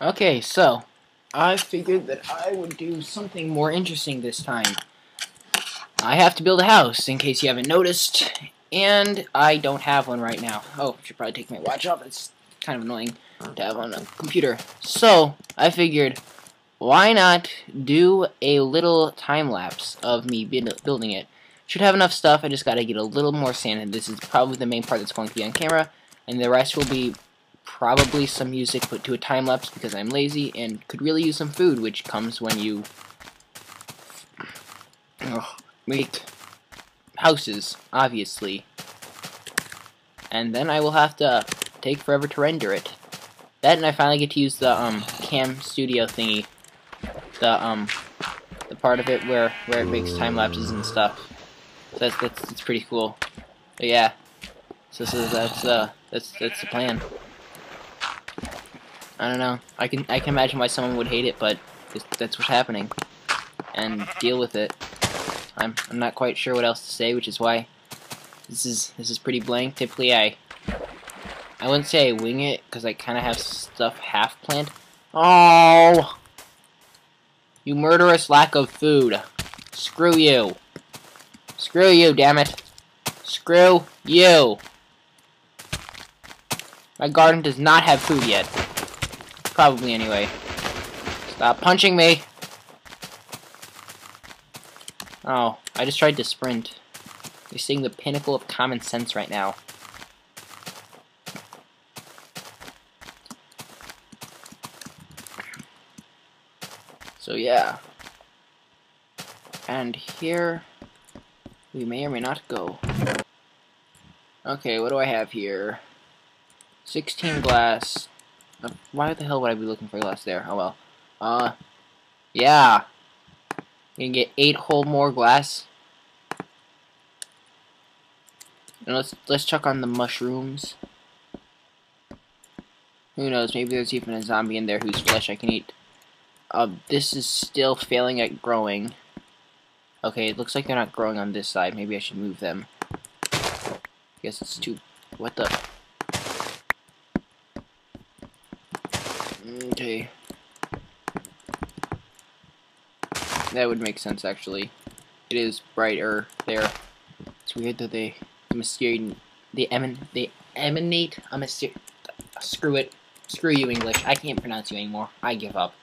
Okay, so I figured that I would do something more interesting this time. I have to build a house, in case you haven't noticed, and I don't have one right now. Oh, I should probably take my watch off. It's kind of annoying to have on a computer. So I figured, why not do a little time-lapse of me building it? Should have enough stuff, I just gotta get a little more sand, and this is probably the main part that's going to be on camera, and the rest will be probably some music put to a time-lapse because I'm lazy and could really use some food, which comes when you make houses, obviously. And then I will have to take forever to render it. That, and I finally get to use the Cam Studio thingy, the part of it where it makes time lapses and stuff. So that's pretty cool. But yeah, so that's the plan. I don't know. I can imagine why someone would hate it, but that's what's happening. And deal with it. I'm not quite sure what else to say, which is why this is pretty blank. Typically, I wouldn't say I wing it, because I kind of have stuff half planned. Oh, you murderous lack of food! Screw you! Screw you! Damn it! Screw you! My garden does not have food yet. Probably anyway. Stop punching me! Oh, I just tried to sprint. You're seeing the pinnacle of common sense right now. So yeah. And here we may or may not go. Okay, what do I have here? 16 glass. Why the hell would I be looking for glass there? Oh well. Yeah. You can get 8 whole more glass. And let's check on the mushrooms. Who knows? Maybe there's even a zombie in there whose flesh I can eat. This is still failing at growing. Okay, it looks like they're not growing on this side. Maybe I should move them. I guess it's too. What the? Okay. That would make sense, actually. It is brighter there. It's weird that they emanate a mysterious. Screw it. Screw you, English. I can't pronounce you anymore. I give up.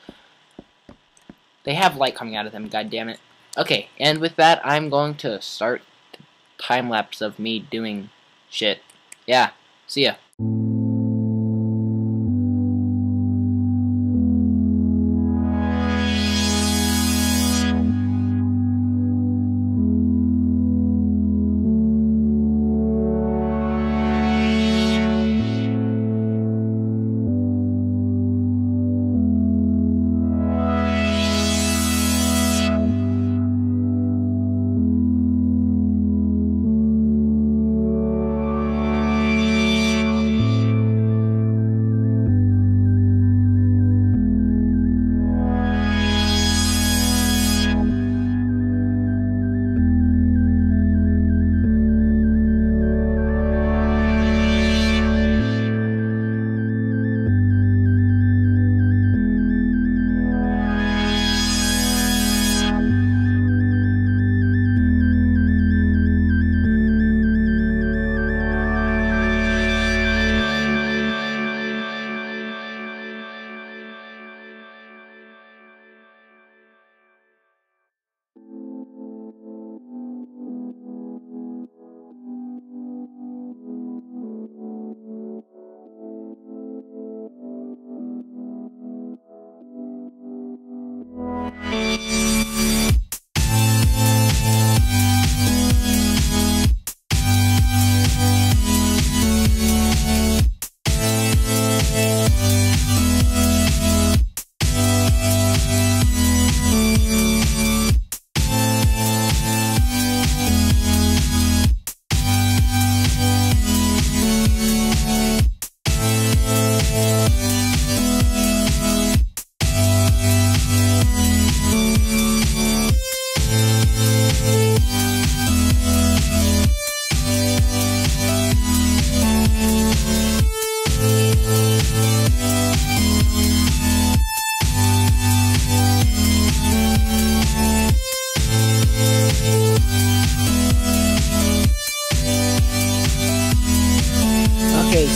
They have light coming out of them, goddammit. Okay, and with that, I'm going to start the time-lapse of me doing shit. Yeah, see ya.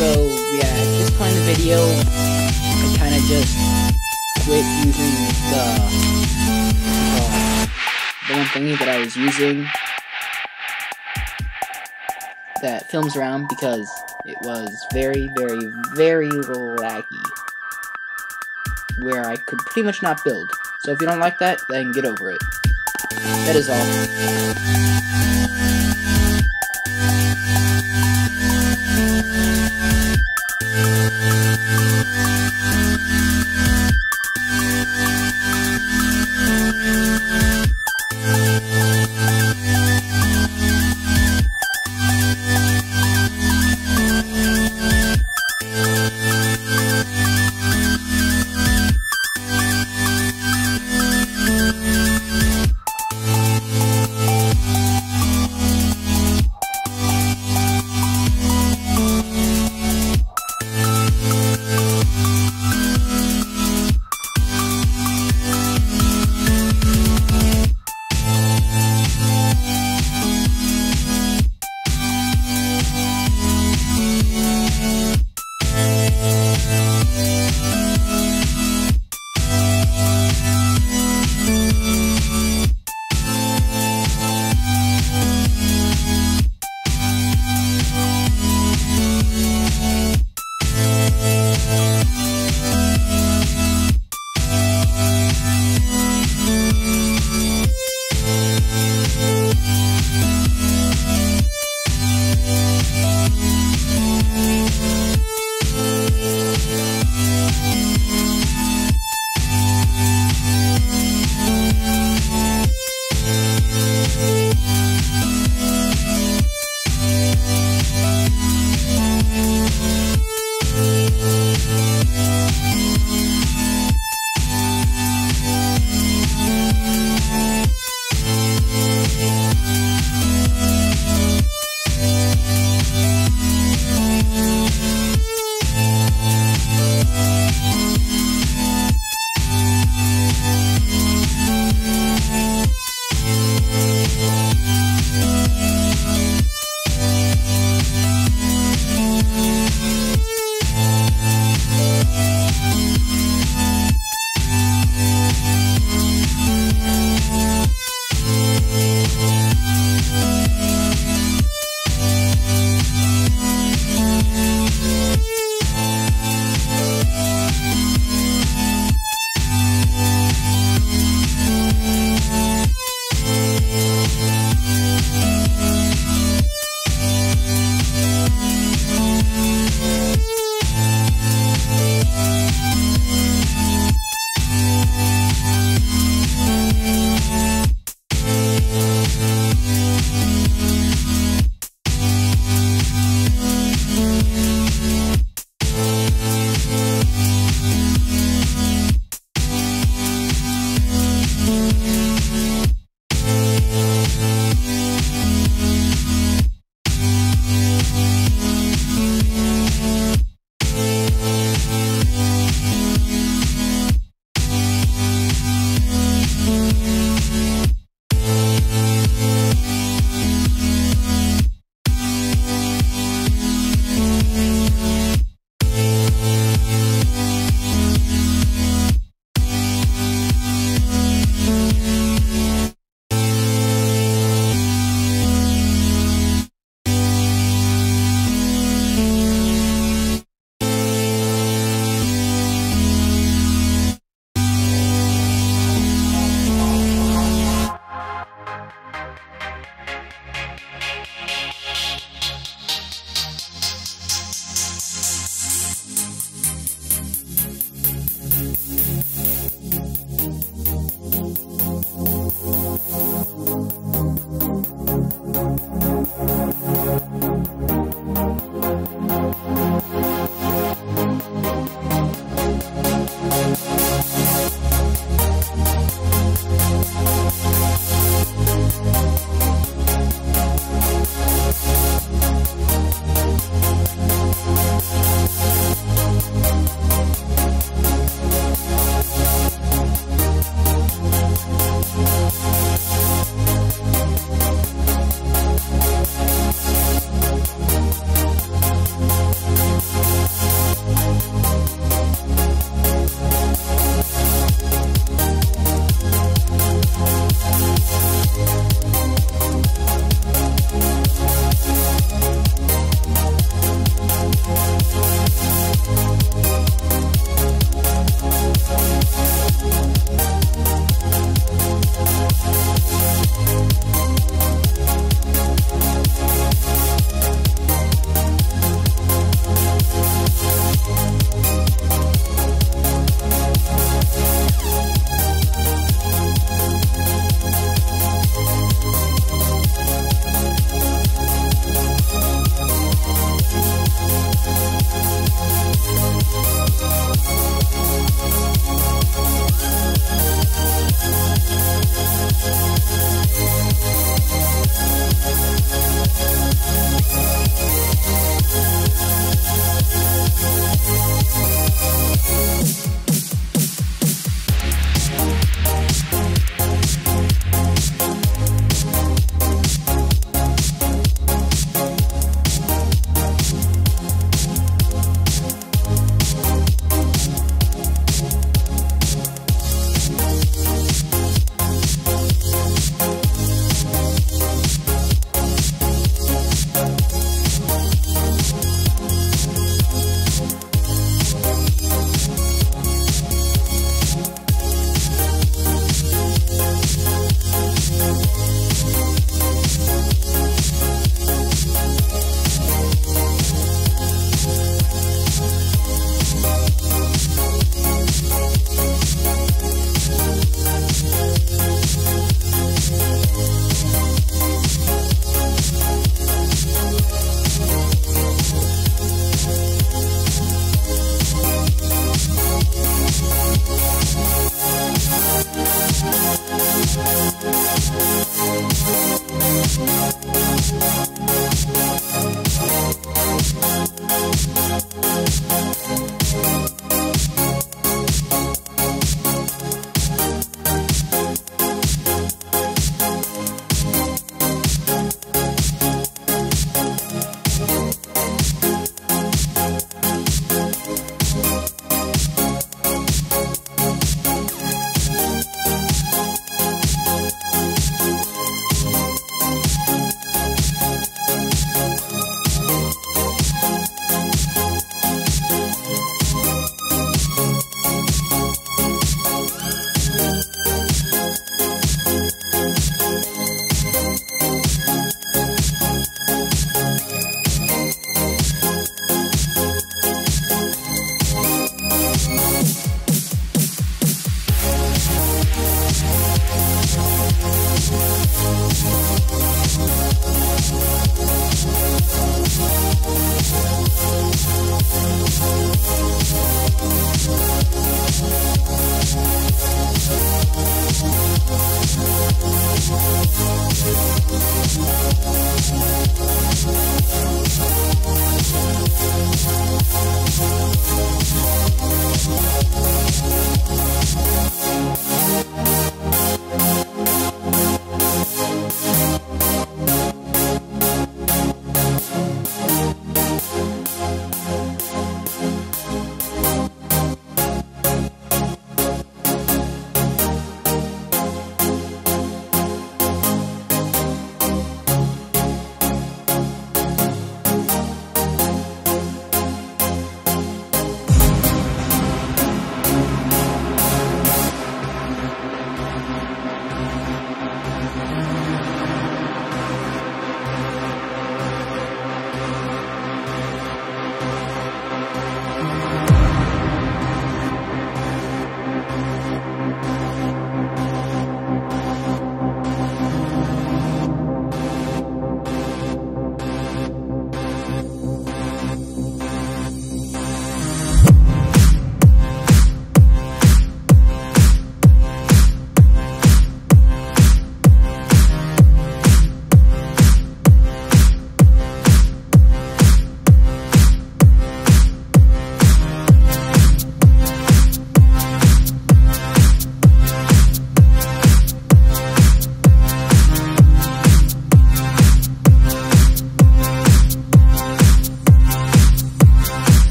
So yeah, at this point in the video, I kind of just quit using the one thingy that I was using that films around because it was very, very, very laggy, where I could pretty much not build. So if you don't like that, then get over it. That is all.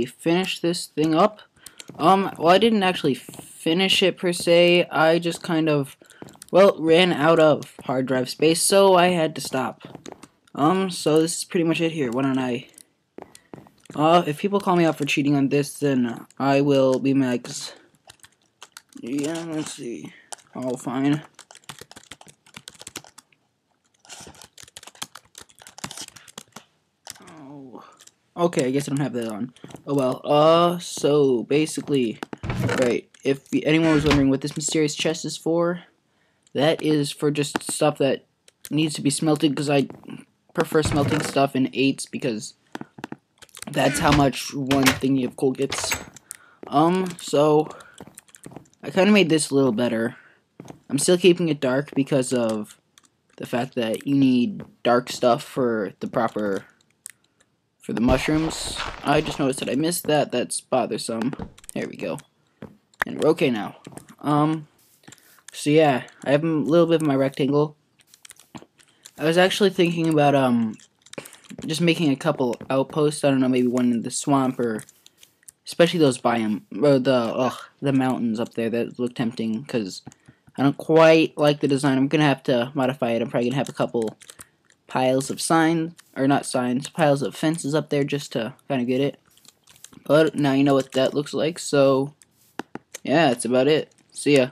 actually finish this thing up. Well, I didn't actually finish it per se. I just kind of, well, ran out of hard drive space, so I had to stop. So this is pretty much it here. Why don't I... if people call me out for cheating on this, then I will be mad, 'cause... yeah, let's see. Oh, fine. Oh. Okay, I guess I don't have that on. Oh, well. So, basically... right, if anyone was wondering what this mysterious chest is for, that is for just stuff that needs to be smelted, because I prefer smelting stuff in 8s, because... that's how much one thingy of coal gets. So I kind of made this a little better. I'm still keeping it dark because of the fact that you need dark stuff for the proper, for the mushrooms. I just noticed that I missed that. That's bothersome. There we go. And we're okay now. So yeah, I have a little bit of my rectangle. I was actually thinking about, just making a couple outposts. I don't know, maybe one in the swamp, or especially those biome, or the mountains up there that look tempting, because I don't quite like the design. I'm gonna have to modify it. I'm probably gonna have a couple piles of signs, or not signs, piles of fences up there just to kind of get it. But now you know what that looks like, so yeah, that's about it. See ya.